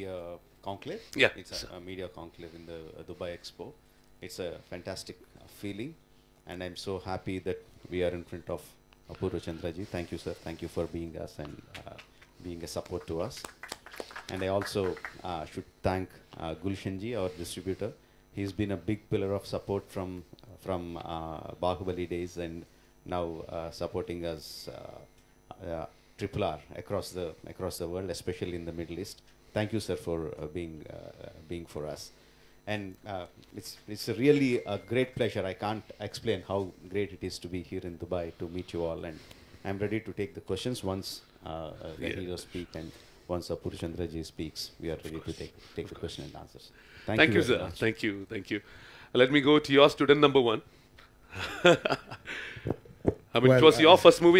media conclave. Yeah. It's a media conclave in the Dubai Expo. It's a fantastic feeling, and I'm so happy that we are in front of Apurva Chandraji. Thank you, sir. Thank you for being us and being a support to us. And I also should thank Gulshanji, our distributor. He's been a big pillar of support from Bahubali days, and now supporting us RRR across the world, especially in the Middle East. Thank you, sir, for being for us. And it's really a great pleasure. I can't explain how great it is to be here in Dubai to meet you all. And I'm ready to take the questions once the hero speaks and once Purushandraji speaks. We are ready to take the question and answers. Thank you, sir. Much. Thank you. Thank you. Let me go to your student number one. I mean, well, it was your first movie.